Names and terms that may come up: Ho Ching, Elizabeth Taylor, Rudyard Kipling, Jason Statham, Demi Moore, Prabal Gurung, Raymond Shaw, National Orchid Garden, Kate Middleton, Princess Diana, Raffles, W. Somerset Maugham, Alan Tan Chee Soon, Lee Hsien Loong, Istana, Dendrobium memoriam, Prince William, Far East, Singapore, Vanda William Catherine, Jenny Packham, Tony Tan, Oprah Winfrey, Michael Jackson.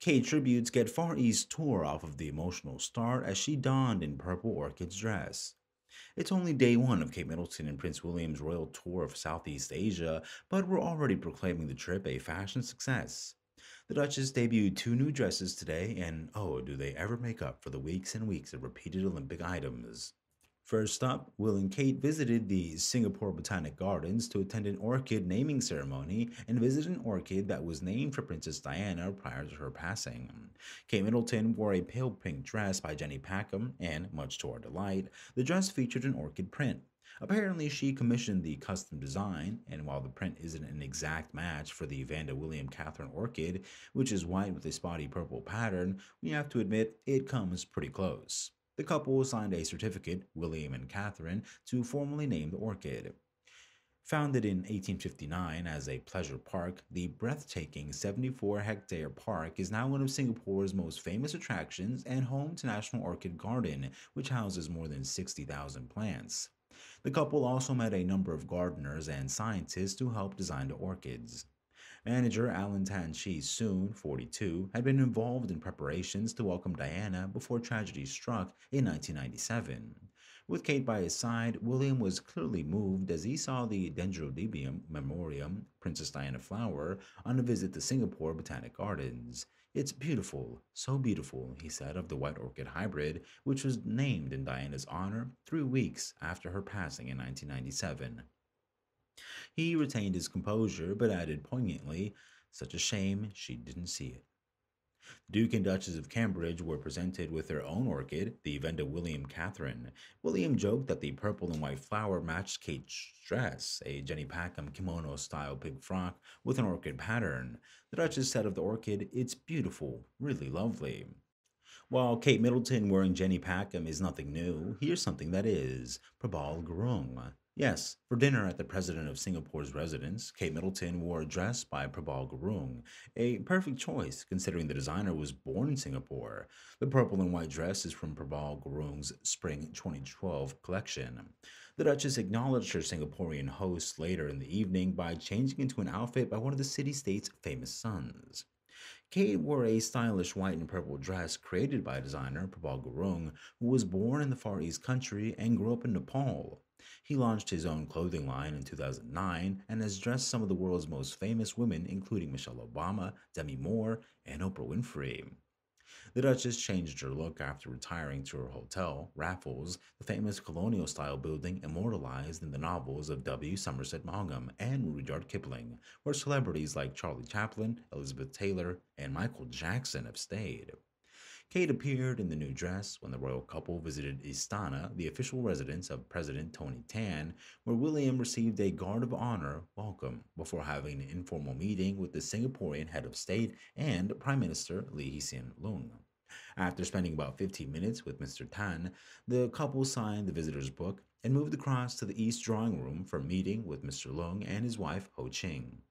Kate tributes get Far East tour off of the emotional star as she donned in Purple Orchid's dress. It's only day one of Kate Middleton and Prince William's royal tour of Southeast Asia, but we're already proclaiming the trip a fashion success. The Duchess debuted two new dresses today, and oh, do they ever make up for the weeks and weeks of repeated Olympic items. First up, Will and Kate visited the Singapore Botanic Gardens to attend an orchid naming ceremony and visit an orchid that was named for Princess Diana prior to her passing. Kate Middleton wore a pale pink dress by Jenny Packham, and, much to our delight, the dress featured an orchid print. Apparently, she commissioned the custom design, and while the print isn't an exact match for the Vanda William Catherine orchid, which is white with a spotty purple pattern, we have to admit it comes pretty close. The couple signed a certificate, William and Catherine, to formally name the orchid. Founded in 1859 as a pleasure park, the breathtaking 74-hectare park is now one of Singapore's most famous attractions and home to National Orchid Garden, which houses more than 60,000 plants. The couple also met a number of gardeners and scientists to help design the orchids. Manager Alan Tan Chee Soon, 42, had been involved in preparations to welcome Diana before tragedy struck in 1997. With Kate by his side, William was clearly moved as he saw the Dendrobium memoriam, Princess Diana flower, on a visit to Singapore Botanic Gardens. "It's beautiful, so beautiful," he said of the white orchid hybrid, which was named in Diana's honor 3 weeks after her passing in 1997. He retained his composure, but added poignantly, "Such a shame she didn't see it." The Duke and Duchess of Cambridge were presented with their own orchid, the Vanda William Catherine. William joked that the purple and white flower matched Kate's dress, a Jenny Packham kimono-style pink frock with an orchid pattern. The Duchess said of the orchid, "It's beautiful, really lovely." While Kate Middleton wearing Jenny Packham is nothing new, here's something that is. Prabal Gurung. Yes, for dinner at the President of Singapore's residence, Kate Middleton wore a dress by Prabal Gurung, a perfect choice considering the designer was born in Singapore. The purple and white dress is from Prabal Gurung's Spring 2012 collection. The Duchess acknowledged her Singaporean host later in the evening by changing into an outfit by one of the city-state's famous sons. Kate wore a stylish white and purple dress created by designer Prabal Gurung, who was born in the Far East country and grew up in Nepal. He launched his own clothing line in 2009 and has dressed some of the world's most famous women, including Michelle Obama, Demi Moore, and Oprah Winfrey. The Duchess changed her look after retiring to her hotel, Raffles, the famous colonial-style building immortalized in the novels of W. Somerset Maugham and Rudyard Kipling, where celebrities like Charlie Chaplin, Elizabeth Taylor, and Michael Jackson have stayed. Kate appeared in the new dress when the royal couple visited Istana, the official residence of President Tony Tan, where William received a Guard of Honor welcome before having an informal meeting with the Singaporean head of state and Prime Minister Lee Hsien Loong. After spending about 15 minutes with Mr. Tan, the couple signed the visitor's book and moved across to the East Drawing Room for a meeting with Mr. Loong and his wife Ho Ching.